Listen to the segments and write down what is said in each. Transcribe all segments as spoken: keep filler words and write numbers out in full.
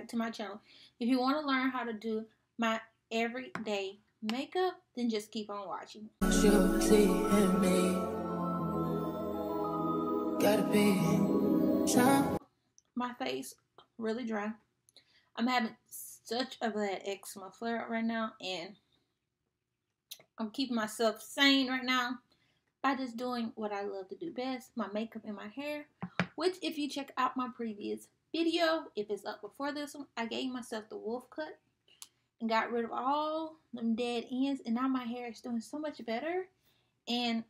back to my channel. If you want to learn how to do my everyday makeup, then just keep on watching. You see in me. Gotta be time. My face really dry. I'm having such a bad eczema flare up right now, and I'm keeping myself sane right now by just doing what I love to do best, my makeup and my hair, which if you check out my previous video, if it's up before this one, I gave myself the wolf cut and got rid of all them dead ends, and now my hair is doing so much better, and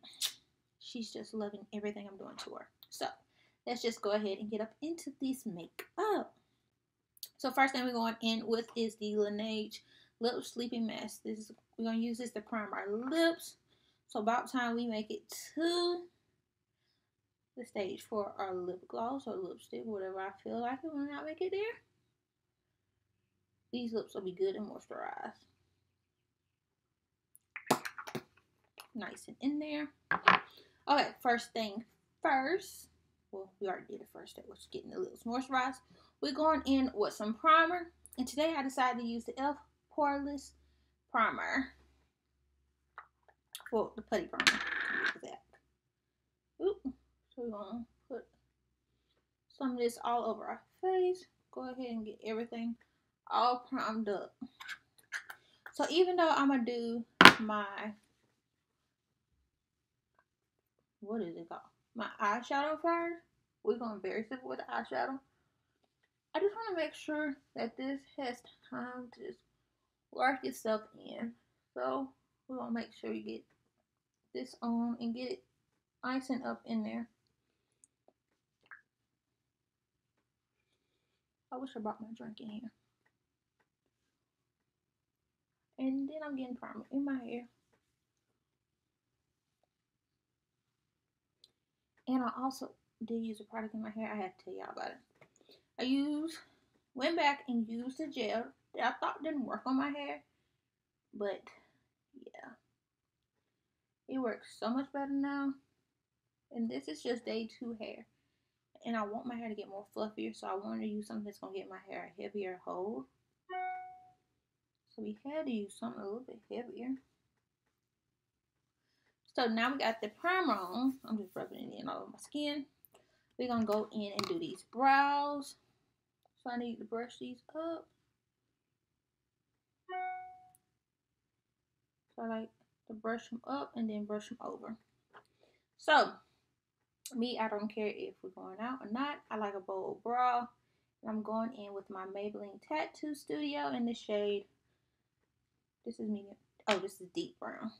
she's just loving everything I'm doing to her. So let's just go ahead and get up into this makeup. So first thing we're going in with is the Laneige Lip Sleeping Mask. This is, we're going to use this to prime our lips. So about time we make it to the stage for our lip gloss or lipstick, whatever I feel like it when I make it there. These lips will be good and moisturized. Nice and in there. Okay, first thing first. Well, we already did the first step, which is getting the lips moisturized. We're going in with some primer. And today I decided to use the E L F Poreless Primer. Well, the putty primer. Oop. So we're going to put some of this all over our face. Go ahead and get everything all primed up. So even though I'm going to do my, what is it called? My eyeshadow first. We're going to very simple with the eyeshadow. I just want to make sure that this has time to just work itself in. So we're going to make sure you get this on and get it nice and up in there. I wish I brought my drink in here. And then I'm getting primer in my hair. And I also did use a product in my hair. I had to tell y'all about it. I used, went back and used the gel that I thought didn't work on my hair. But, yeah. It works so much better now. And this is just day two hair. And I want my hair to get more fluffier. So I wanted to use something that's going to get my hair a heavier hold. So we had to use something a little bit heavier. So now we got the primer on. I'm just rubbing it in all over my skin. We're going to go in and do these brows. So I need to brush these up. So I like to brush them up and then brush them over. So, me, I don't care if we're going out or not. I like a bold brow. And I'm going in with my Maybelline Tattoo Studio in the shade. This is medium. Oh, this is deep brown.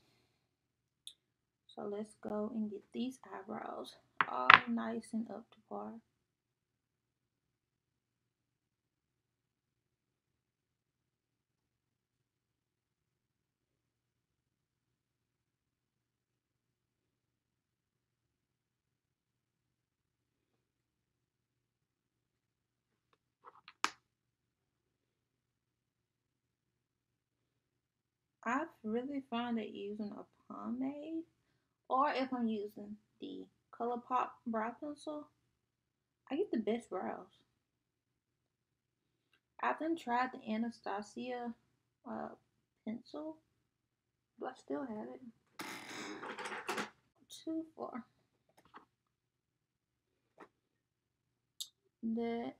So let's go and get these eyebrows all nice and up to par. I really find that using a pomade, or if I'm using the ColourPop brow pencil, I get the best brows. I've done tried the Anastasia uh, pencil, but I still have it. Too far. The,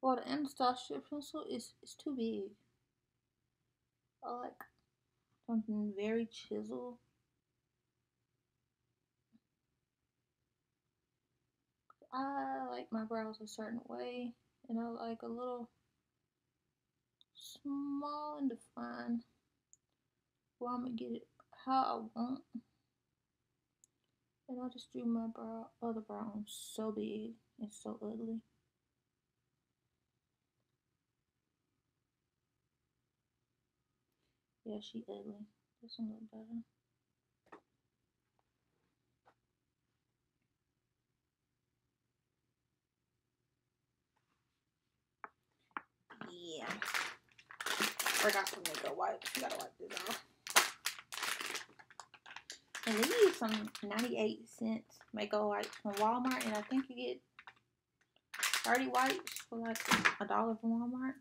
well, the Anastasia pencil is, is too big. I like something very chiseled. I like my brows a certain way, and I like a little small and defined. Well, I'm gonna get it how I want, and I just drew my brow, other brow on so big and so ugly. Yeah, she ugly. This one looks better. Yeah. Forgot to make a wipe. You gotta wipe this off. And these are some ninety-eight cents makeup wipes from Walmart, and I think you get thirty wipes for like a dollar from Walmart.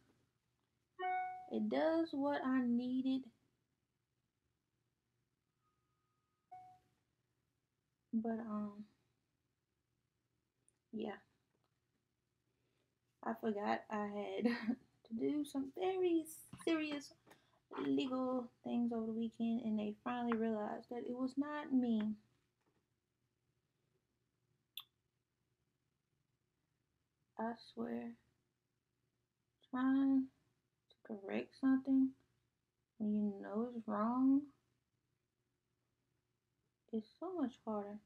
It does what I needed, but um yeah, I forgot I had to do some very serious legal things over the weekend, and they finally realized that it was not me. I swear, trying to correct something when you know it's wrong is so much harder.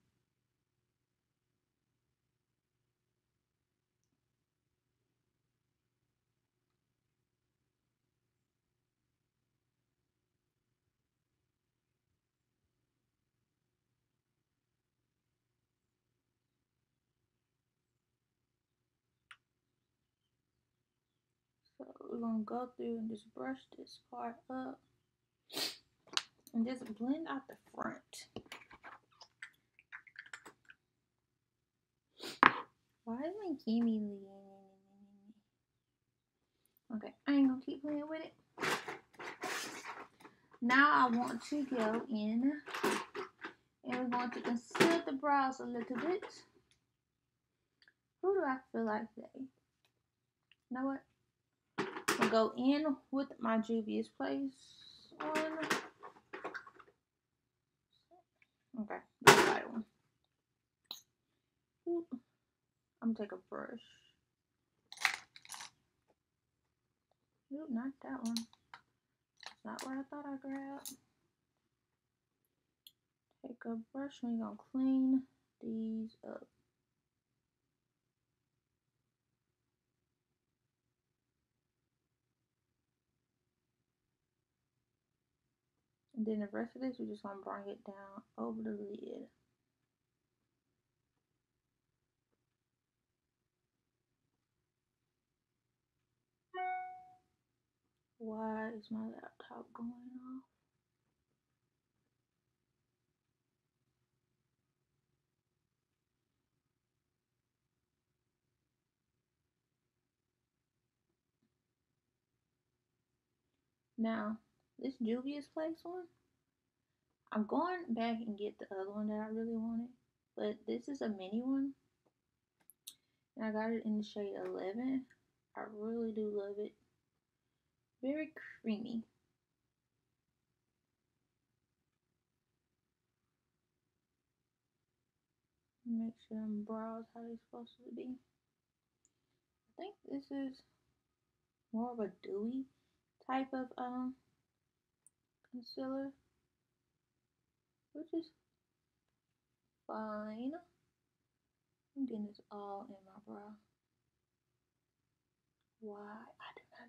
We're going to go through and just brush this part up and just blend out the front. Why is my gimme leaning? Okay, I ain't going to keep playing with it. Now I want to go in and we're going to conceal the brows a little bit. Who do I feel like today? You know what? Go in with my Juvia's Place one. Okay, this light one. Oop. I'm gonna take a brush. Nope, not that one. It's not what I thought I grabbed. Take a brush and we're gonna clean these up. And then the rest of this, we're just going to bring it down over the lid. Why is my laptop going off? Now, this Juvia's Place one, I'm going back and get the other one that I really wanted, but this is a mini one, and I got it in the shade eleven. I really do love it. Very creamy. Make sure them brows how they're supposed to be. I think this is more of a dewy type of um concealer, which is fine. I'm getting this all in my brow. Why? I do not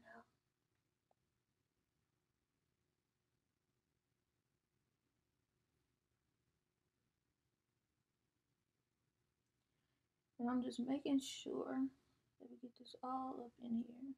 know. And I'm just making sure that we get this all up in here.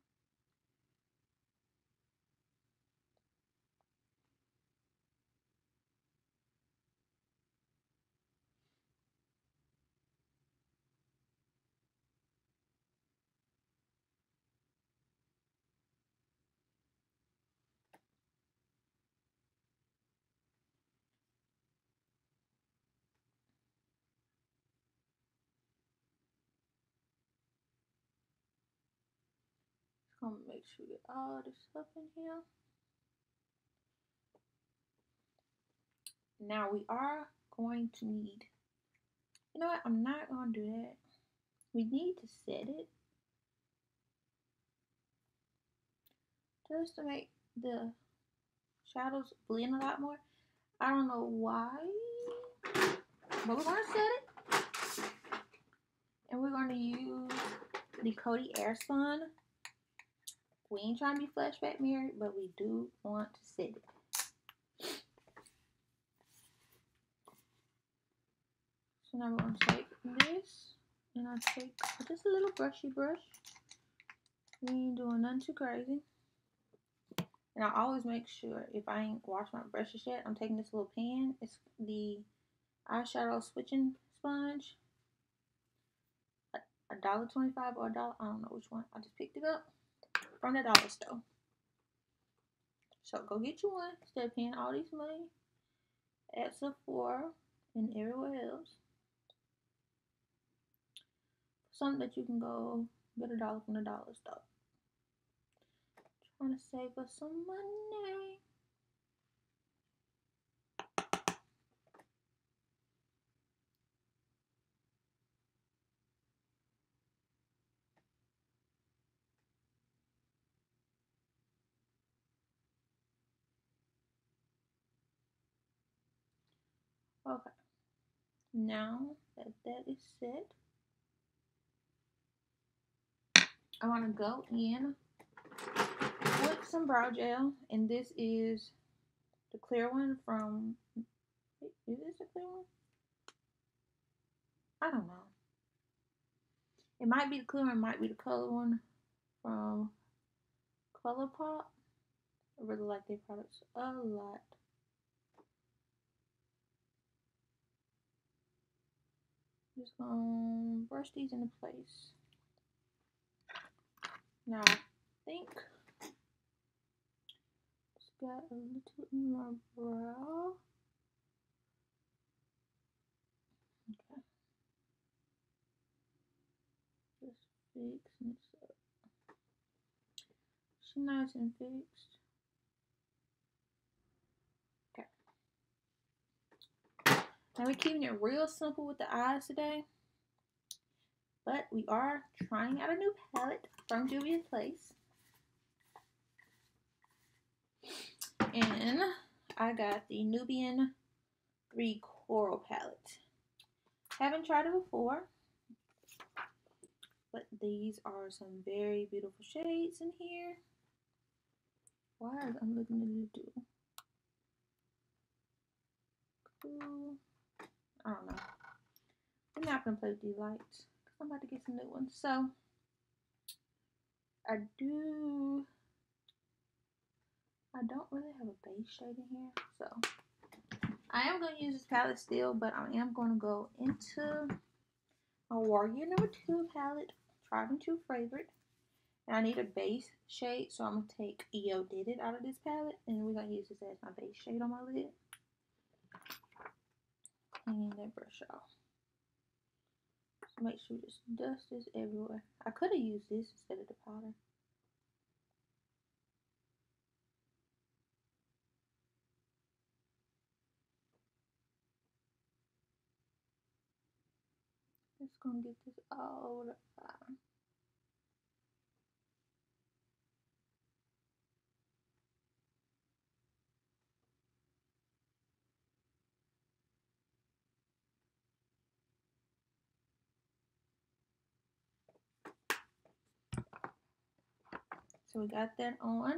I'm gonna make sure we get all this stuff in here. Now we are going to need, you know what, I'm not gonna do that. We need to set it just to make the shadows blend a lot more. I don't know why, but we're gonna set it, and we're gonna use the Cody Air Sun. We ain't trying to be flashback mirrored, but we do want to set it. So now we're going to take this, and I take just a little brushy brush. We ain't doing nothing too crazy. And I always make sure, if I ain't washed my brushes yet, I'm taking this little pan. It's the eyeshadow switching sponge. I, I a dollar twenty-five or a dollar. I don't know which one. I just picked it up from the dollar store. So go get you one instead of paying all this money at Sephora and everywhere else. Something that you can go get a dollar from the dollar store. Trying to save us some money. Okay, now that that is set, I want to go in with some brow gel, and this is the clear one from, is this the clear one? I don't know. It might be the clear one, it might be the color one from ColourPop. I really like their products a lot. Just gonna brush these into place. Now I think just got a little in my brow. Okay. Just fixing this up. She's nice and fixed. Now we're keeping it real simple with the eyes today, but we are trying out a new palette from Juvia's Place, and I got the Nubian three Coral palette. Haven't tried it before, but these are some very beautiful shades in here. Why is I'm looking at you do? Cool. I don't know. I'm not going to play with these lights because I'm about to get some new ones. So, I do, I don't really have a base shade in here. So, I am going to use this palette still, but I am going to go into my Warrior number two palette, tried and true favorite. And I need a base shade, so I'm going to take E O Did It out of this palette, and we're going to use this as my base shade on my lid. And that brush off. So make sure this dust is everywhere. I could have used this instead of the powder. Just gonna get this all over the eye. So we got that on.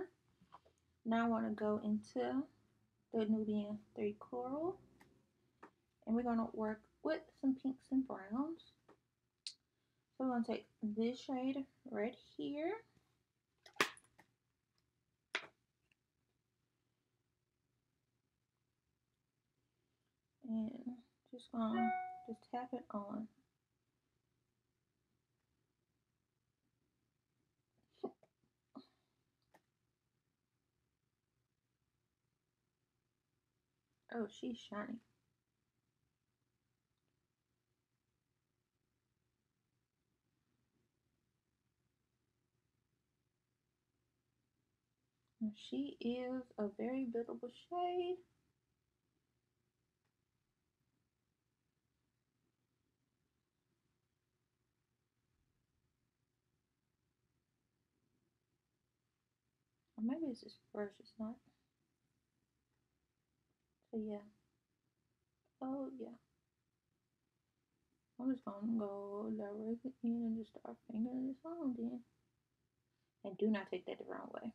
Now I want to go into the Nubian three Coral. And we're going to work with some pinks and browns. So we're going to take this shade right here. And just going to just tap it on. Oh, she's shiny. And she is a very beautiful shade. Or maybe it's this brush, it's not. Yeah. Oh yeah. I'm just gonna go directly in and just start fingering this on then. And do not take that the wrong way.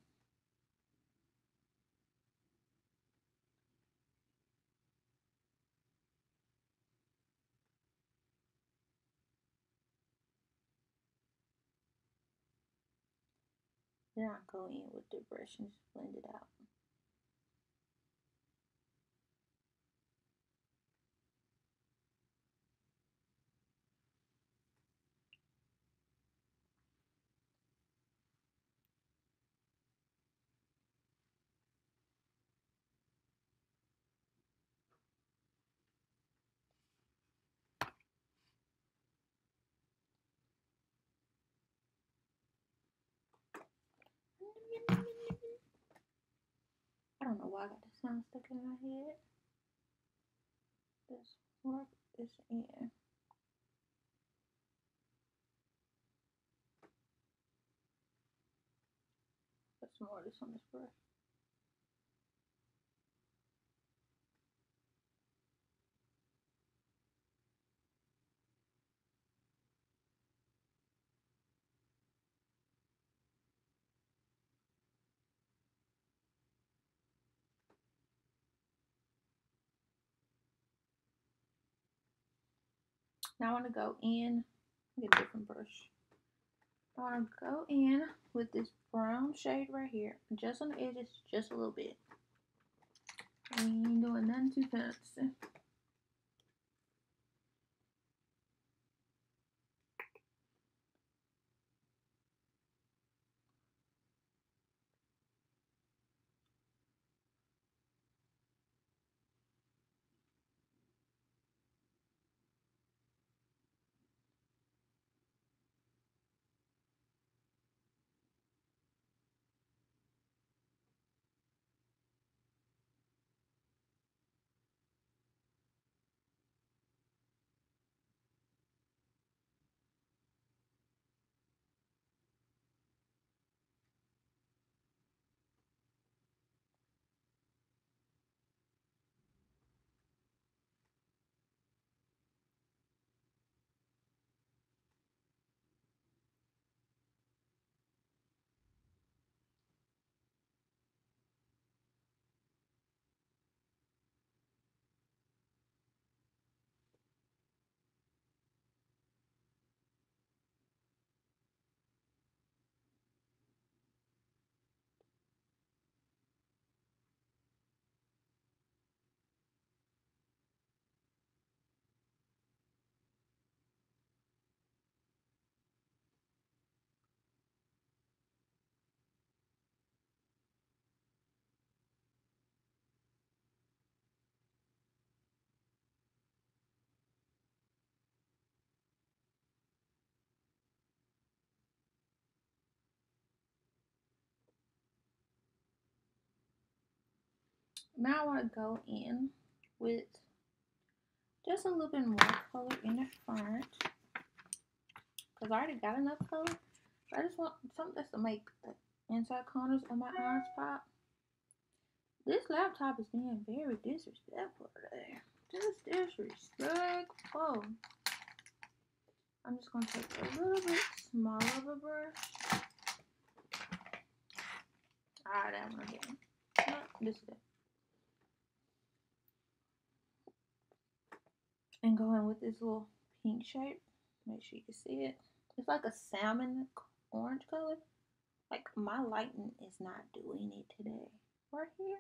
Then I go in with the brush and just blend it out. I don't know why I got this sound stuck in my head. Let's work this in. Put some more of this on this brush. Now I want to go in, get a different brush. I want to go in with this brown shade right here, just on the edges, just a little bit. I ain't doing nothing too fancy. Now I want to go in with just a little bit more color in the front, because I already got enough color. But I just want something that's to make the inside corners of my eyes pop. This laptop is being very disrespectful today. Just disrespectful. I'm just going to take a little bit smaller of a brush. Alright, that one again. No, this is it. And go in with this little pink shade. Make sure you can see it. It's like a salmon orange color. Like, my lighting is not doing it today. Right here.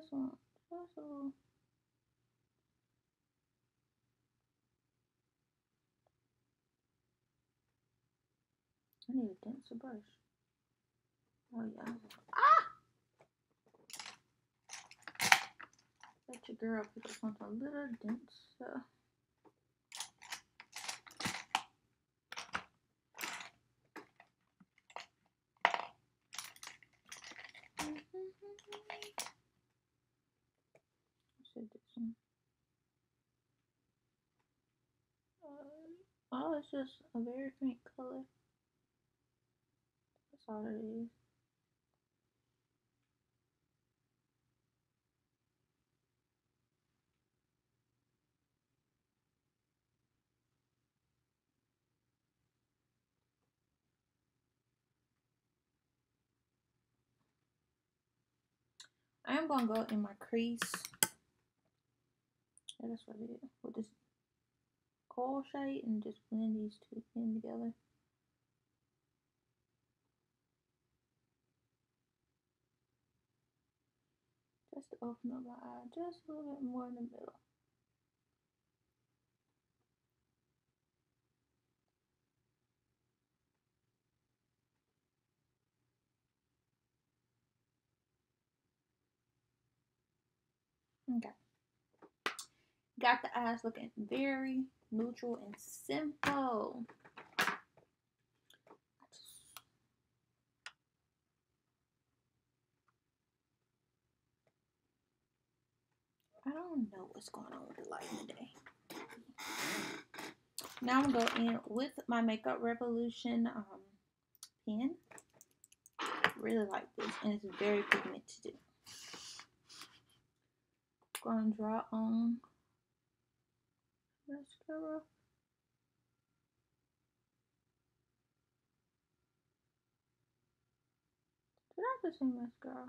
This one. Just a little. I need a denser brush. Oh, yeah. Ah! Let your girl put this one a little denser. I said this one. Uh, oh, it's just a very faint color. That's all it is. I'm gonna go in my crease. Yeah, that's what I did with this coral shade, and just blend these two in together. Just to open up my eye just a little bit more in the middle. Okay, got the eyes looking very neutral and simple. I just I don't know what's going on with the light today. Now I'm going to go in with my Makeup Revolution um, pen. Really like this, and it's very pigmented. Going to draw on mascara. Did I just say mascara?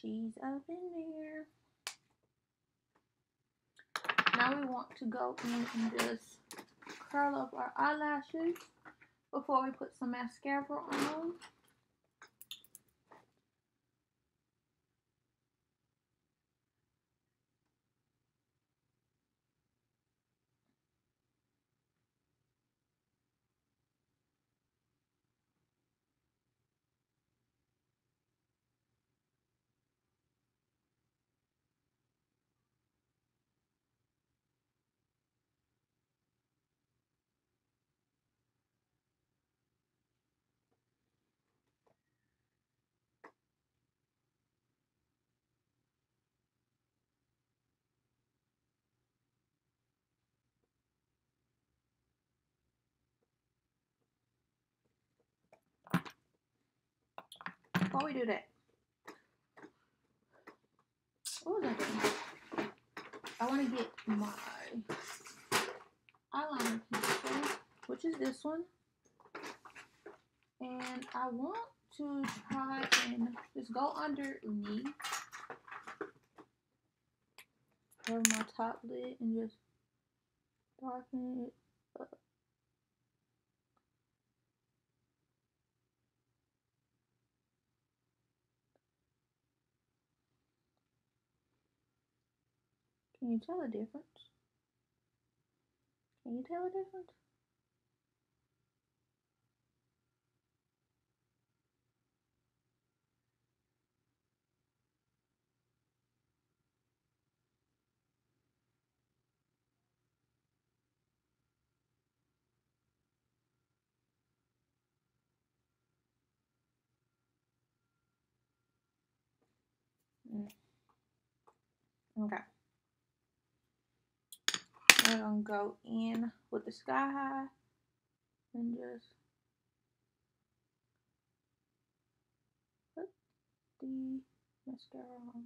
She's up in there. Now we want to go in and just curl up our eyelashes before we put some mascara on. Before we do that, what was I doing? I want to get my eyeliner pencil, which is this one, and I want to try and just go underneath over my top lid and just darken it up. Can you tell the difference? Can you tell the difference? Mm. Okay. We're going to go in with the Sky High and just put the mascara on.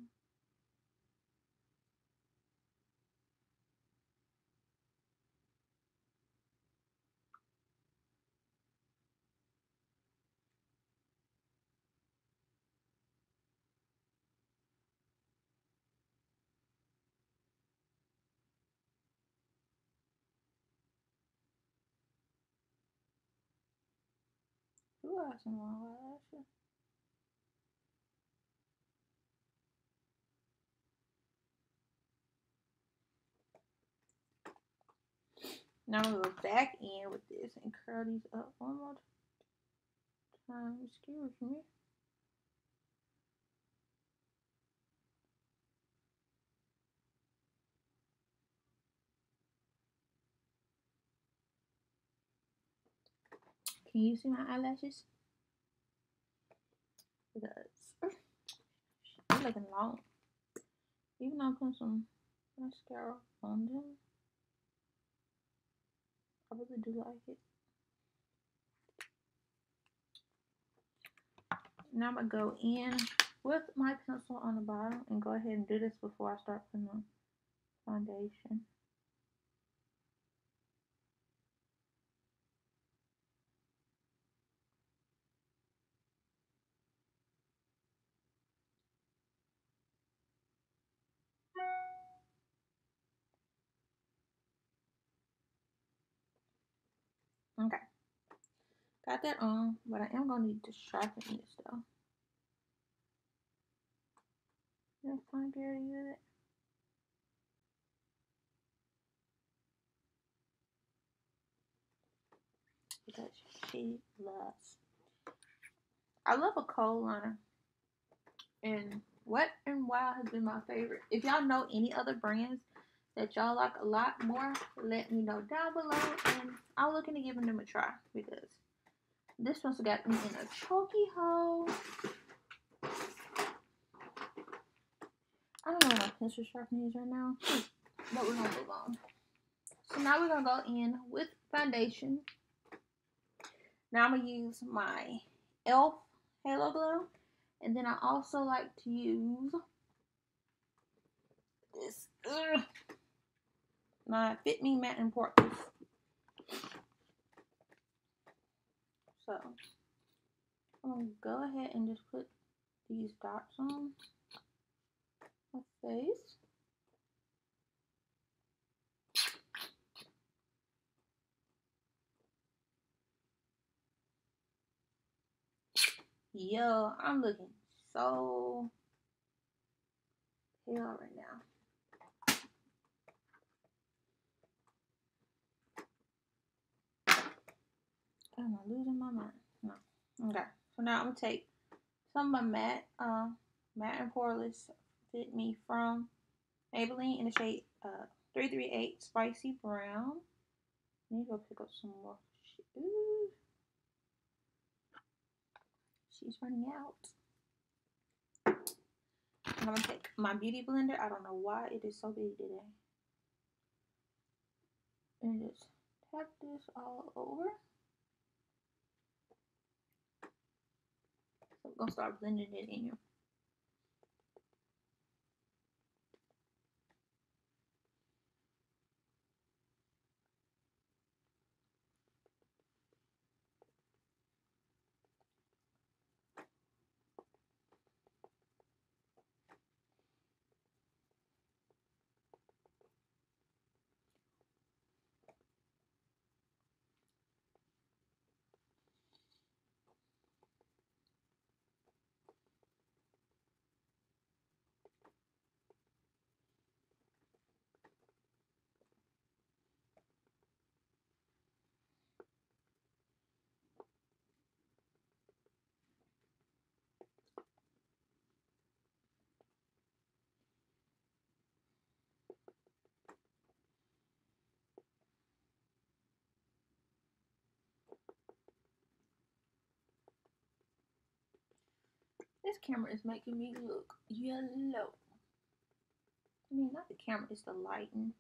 Ooh, I have some long eyelashes. Now I'm going to go back in with this and curl these up one more time. Excuse me. Can you see my eyelashes? Because they're looking long. Even though I put some mascara on them, I really do like it. Now I'm going to go in with my pencil on the bottom and go ahead and do this before I start putting on foundation. Okay, got that on, but I am going to need to sharpen this though. Did I find where to use it? Because she loves. I love a cold liner, and Wet and Wild has been my favorite. If y'all know any other brands that y'all like a lot more, let me know down below, and I'm looking to giving them a try because this one's got me in a choky hole. I don't know what my pencil sharpening is right now, but we're gonna move on. So now we're gonna go in with foundation. Now I'm gonna use my E L F Halo Glow, and then I also like to use this. Ugh, my Fit Me Matte and Poreless. So I'm gonna go ahead and just put these dots on my face. Yo, I'm looking so pale right now. Am I losing my mind? No. Okay. So now I'm gonna take some of my matte, uh, matte and poreless Fit Me from Maybelline in the shade uh three three eight Spicy Brown. Let me go pick up some more. Ooh. She's running out. And I'm gonna take my beauty blender. I don't know why it is so big today. And just tap this all over. So I'm gonna start blending it in here. This camera is making me look yellow. I mean, not the camera, it's the lighting.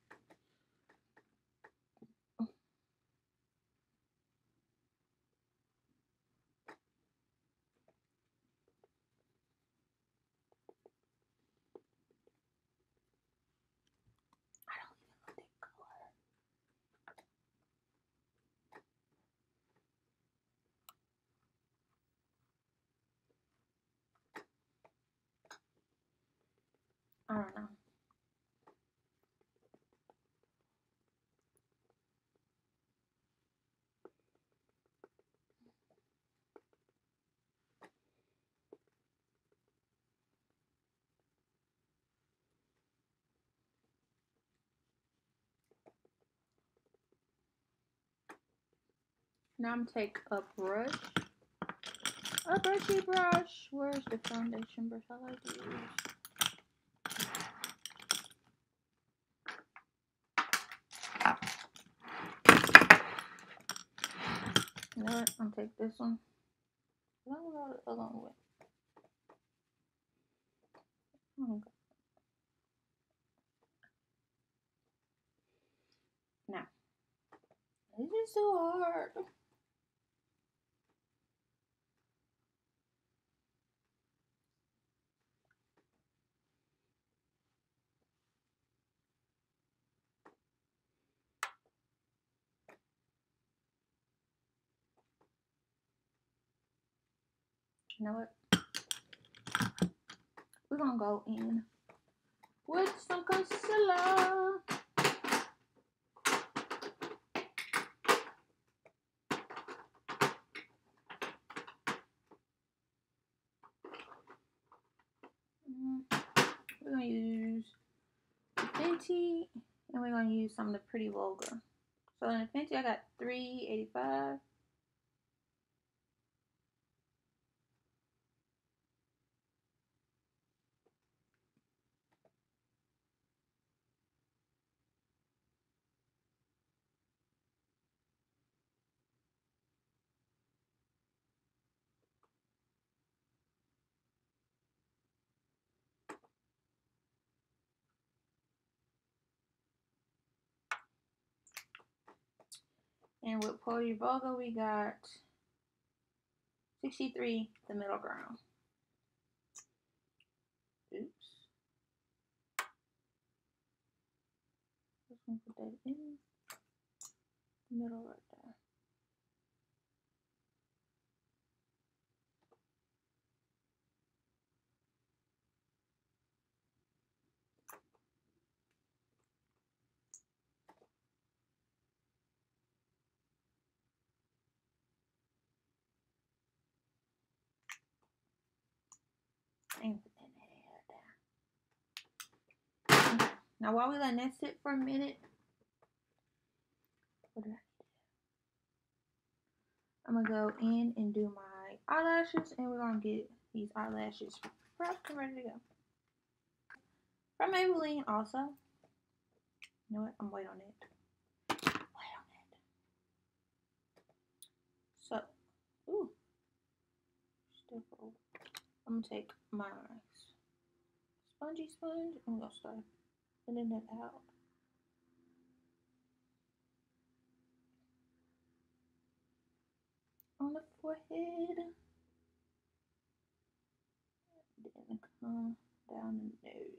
I don't know. Now I'm take a brush, a brushy brush. Where's the foundation brush? I like to use. You know what? I'm gonna take this one. I'm gonna roll it along with. This is so hard. You know what? We're gonna go in with some concealer. We're gonna use Fenty, and we're gonna use some of the Pretty Vulgar. So in the Fenty, I got three eighty-five. And with Pretty Vulgar, we got sixty-three, the middle ground. Oops. Just gonna put that in the middle right there. Now while we let that sit for a minute, what did I do? I'm gonna go in and do my eyelashes, and we're gonna get these eyelashes prepped and ready to go. From Maybelline also. You know what? I'm waiting on it. Wait on it. So, ooh, still cold. I'm gonna take my spongy sponge and we're gonna start blending it out. On the forehead. Then come down the nose.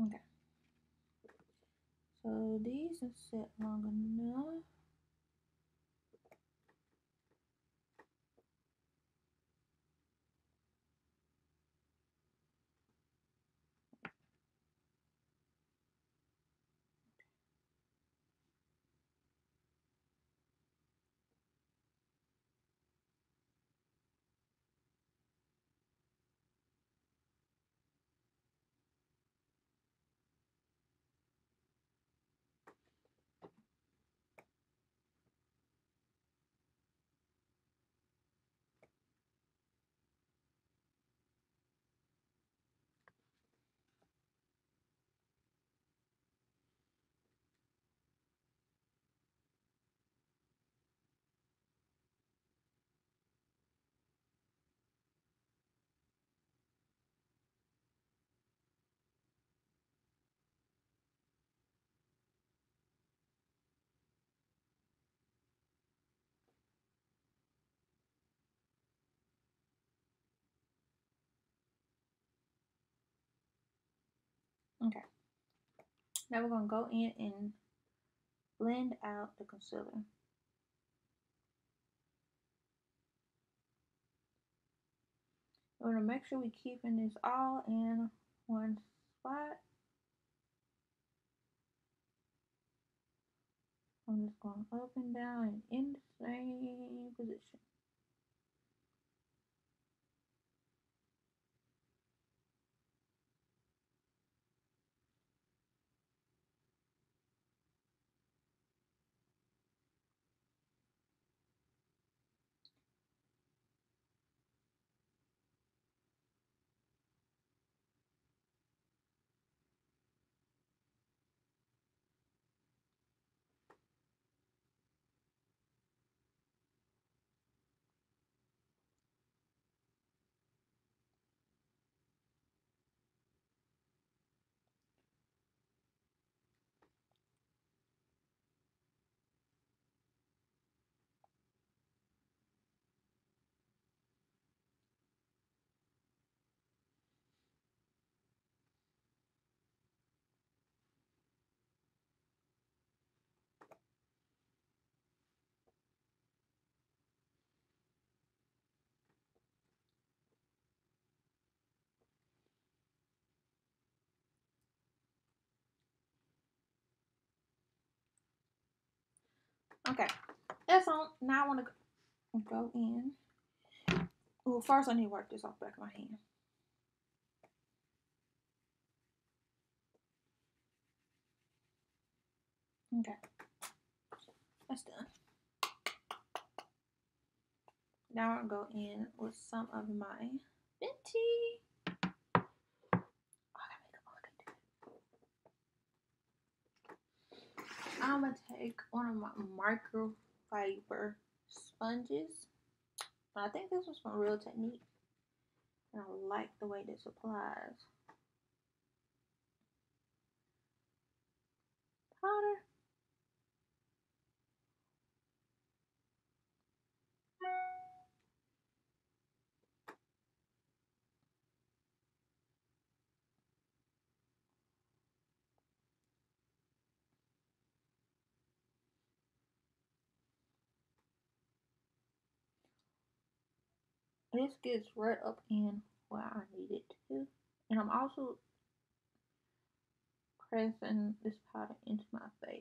Okay. So these have set long enough. Okay, now we're going to go in and blend out the concealer. We're going to make sure we're keeping this all in one spot. I'm just going up and down and in the same position. Okay, that's on. Now I want to go in. Well, first I need to work this off the back of my hand. Okay, that's done. Now I'll go in with some of my Fenty. I'm going to take one of my microfiber sponges. I think this was from Real Techniques. And I like the way this applies. Powder. This gets right up in where I need it to. And I'm also pressing this powder into my face.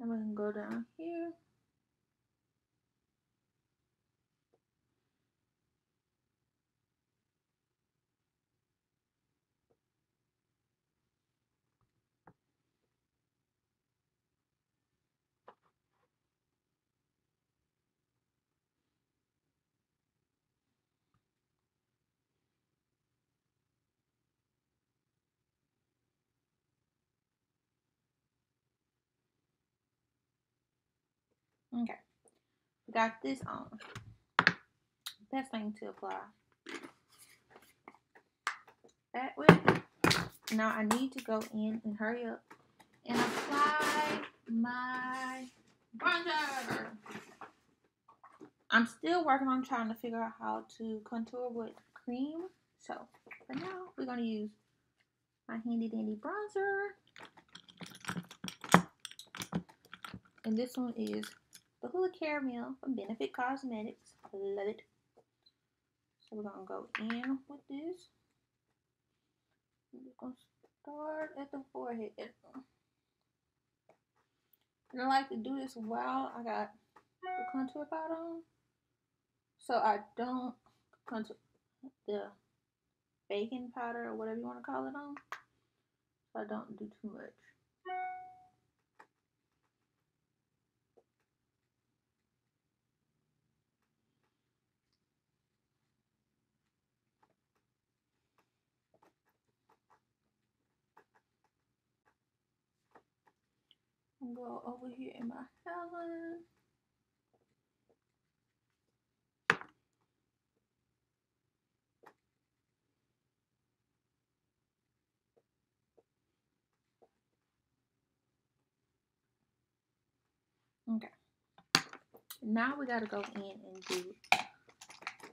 I'm going to go down here. Okay, got this on. Best thing to apply that way. Now I need to go in and hurry up and apply my bronzer. I'm still working on trying to figure out how to contour with cream. So for now, we're going to use my handy dandy bronzer. And this one is the Hoola Caramel from Benefit Cosmetics. I love it. So we're going to go in with this. We're going to start at the forehead. And I like to do this while I got the contour powder on. So I don't contour the baking powder or whatever you want to call it on. So I don't do too much. Go over here in my hairline. Okay. Now we gotta go in and do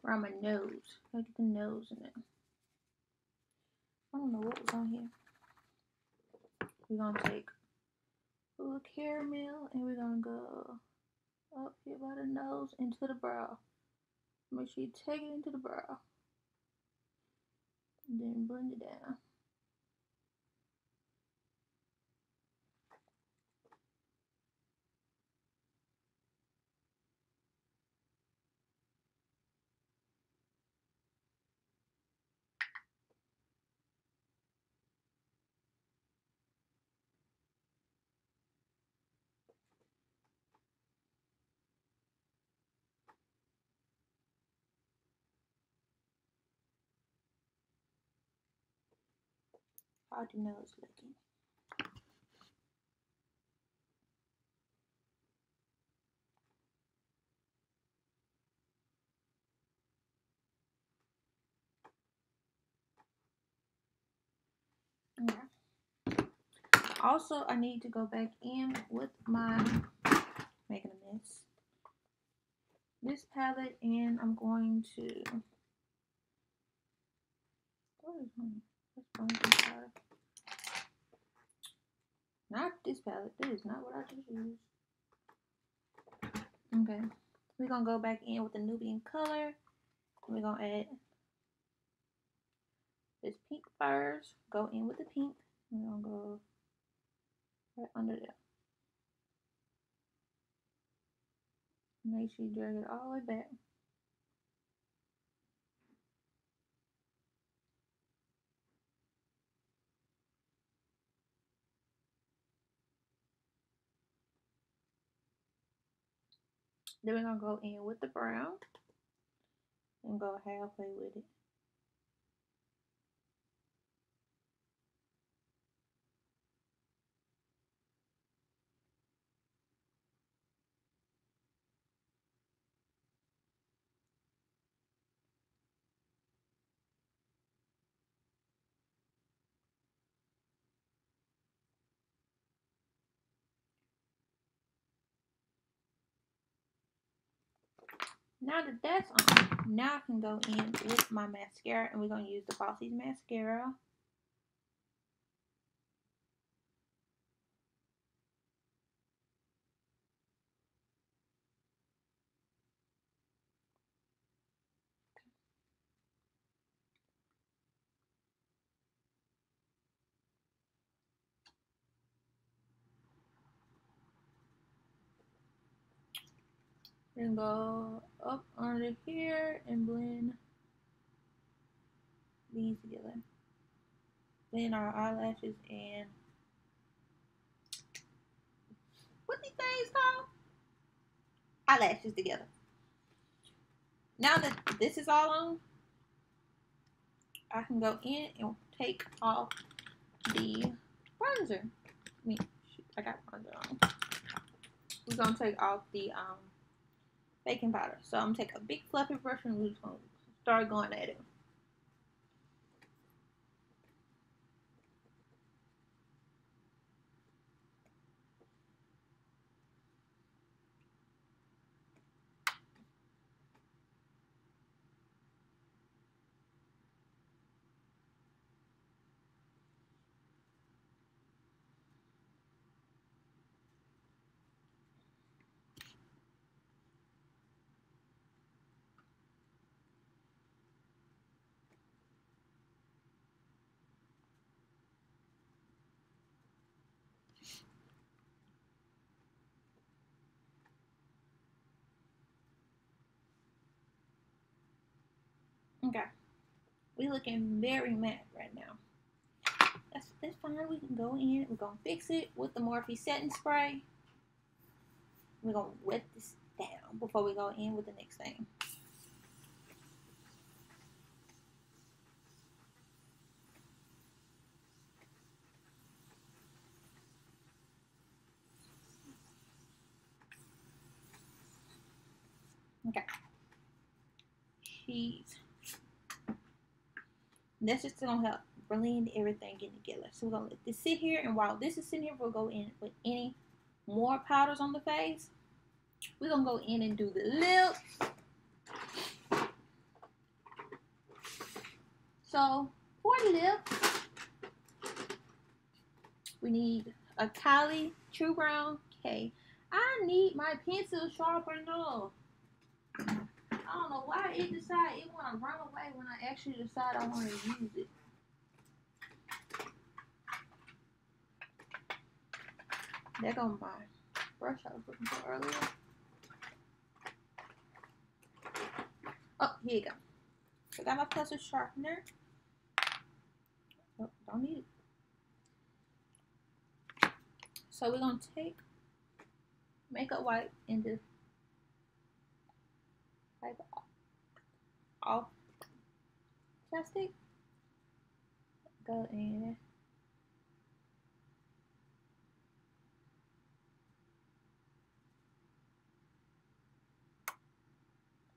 around my nose. Look at the nose in it. I don't know what was on here. We're gonna take Hoola Caramel, and we're gonna go up here by the nose into the brow. Make sure you take it into the brow, and then blend it down. How do you know it's looking? Okay. Also, I need to go back in with my making a mess. This palette, and I'm going to. What is my? Not this palette. This is not what I just used. Okay. We're going to go back in with the Nubian color. We're going to add It's pink first. Go in with the pink. I'm going to go right under there. Make sure you drag it all the way back. Then we're going to go in with the brown and go halfway with it. Now that that's on, now I can go in with my mascara, and we're going to use the Falsies Mascara. And go up under here and blend these together. Blend our eyelashes and what these things called? Eyelashes together. Now that this is all on, I can go in and take off the bronzer. I mean, shoot, I got bronzer on. We're gonna take off the um. baking powder. So I'm going to take a big fluffy brush and we're just going to start going at it. Okay, we looking very matte right now. That's, that's fine. We can go in. We're going to fix it with the Morphe setting spray. We're going to wet this down before we go in with the next thing. Okay. Jeez. That's just going to help blend everything in together. So we're going to let this sit here. And while this is sitting here, we'll go in with any more powders on the face. We're going to go in and do the lips. So for the lips, we need a Kylie True Brown K. I need my pencil sharpener. I don't know why it decided it want to run away when I actually decide I want to use it. There goes my brush I was looking for earlier. Oh, here you go. I got my pencil sharpener. Oh, don't need it. So we're going to take makeup wipe and just wipe off plastic. Go in.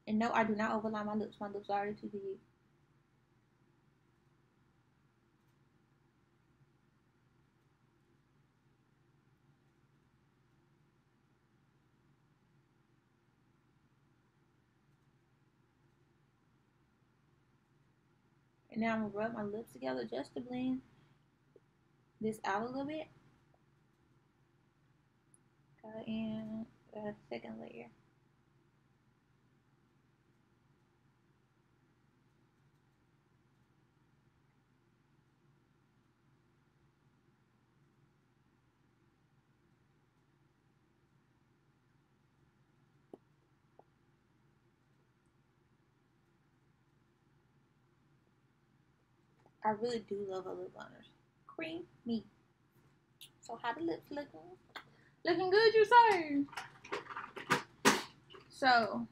And no, I do not overline my lips. My lips are already too big. And now I'm going to rub my lips together just to blend this out a little bit. Got in, got a second layer. I really do love a lip liner. Creamy. So how the lips looking? Looking good, you say? So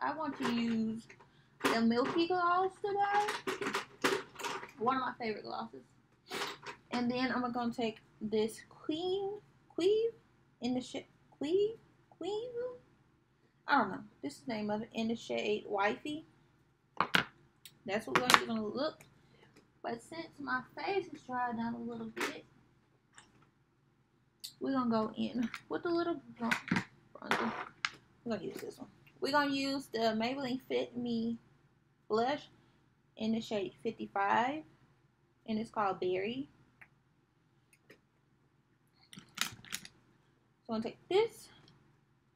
I want to use the Milky Gloss today. One of my favorite glosses. And then I'm going to take this Queen, Queen, in the shade, Queen, Queen? I don't know. This is the name of it, in the shade Wifey. That's what we're going to look. But since my face is dried down a little bit, we're going to go in with a little bronzer. We're going to use this one. We're going to use the Maybelline Fit Me blush in the shade fifty-five. And it's called Berry. So I'm going to take this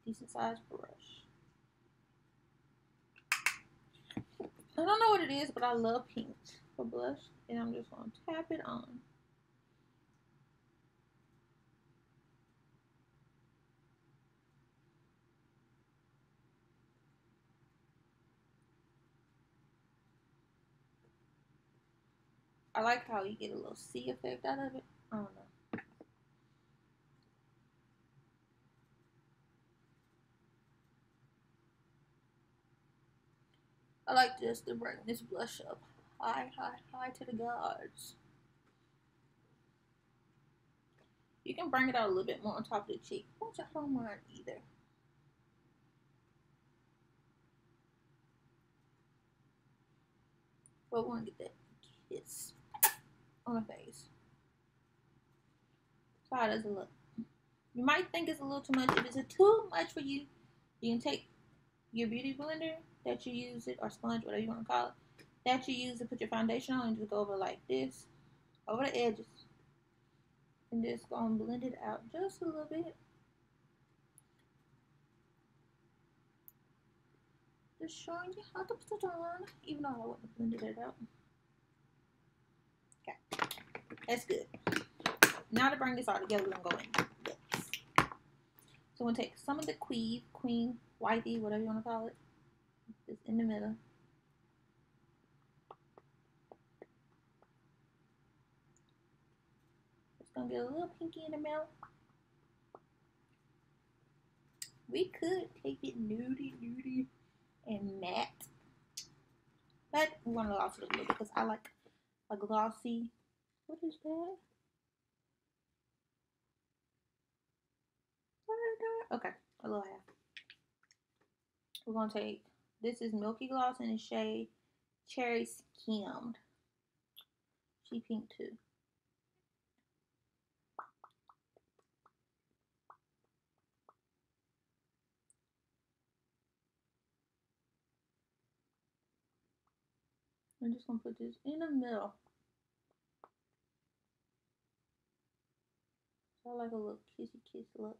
decent sized brush. I don't know what it is, but I love pink for blush. And I'm just going to tap it on. I like how you get a little C effect out of it. I don't know. I like this to bring this blush up high, high, high to the gods. You can bring it out a little bit more on top of the cheek, which I don't mind either. But we want to get that kiss on the face. So how does it look? You might think it's a little too much. If it's too much for you, you can take your beauty blender that you use it, or sponge, whatever you want to call it, that you use to put your foundation on, and just go over like this, over the edges, and just go and blend it out just a little bit. Just showing you how to put it on, even though I wouldn't blend it out. Okay, that's good. Now to bring this all together, we're gonna go in. Yes. So we're gonna take some of the Queen, Queen, Whitey, whatever you want to call it. Just in the middle. Just gonna get a little pinky in the middle. We could take it nudie, nudie, and matte, but we're gonna gloss it a little because I like a glossy. What is that? Okay, a little half. We're gonna take. This is Milky Gloss in the shade Cherry Skimmed. She pink too. I'm just going to put this in the middle. So I like a little kissy kiss look.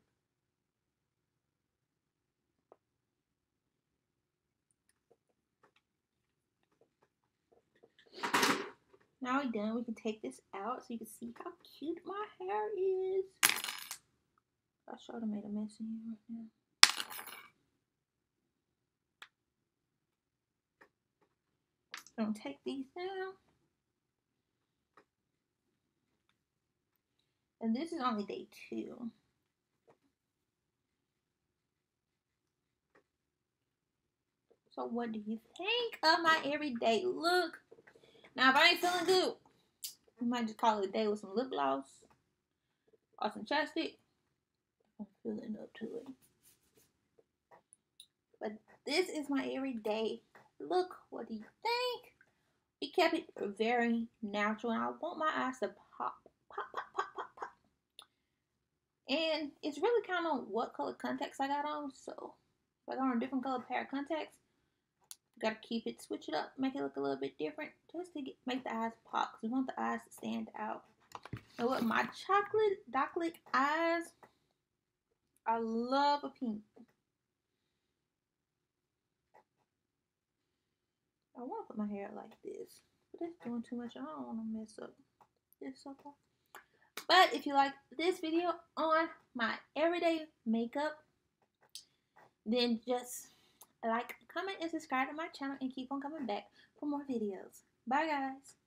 Now we're done, we can take this out so you can see how cute my hair is. I sure have made a mess in here right now. I'm gonna take these down. And this is only day two. So what do you think of my everyday look? Now, if I ain't feeling good, we might just call it a day with some lip gloss or some chapstick. I'm feeling up to it. But this is my everyday look. What do you think? We kept it very natural, and I want my eyes to pop, pop, pop, pop, pop, pop. And it's really kind of what color contacts I got on. So if I got on a different color pair of contacts, you gotta keep it, switch it up, make it look a little bit different, just to get, make the eyes pop, because we want the eyes to stand out. And with my chocolate chocolate eyes, I love a pink. I want to put my hair like this, but that's doing too much. I don't want to mess up this so far. But if you like this video on my everyday makeup, then just like, comment, and subscribe to my channel, and keep on coming back for more videos. Bye, guys.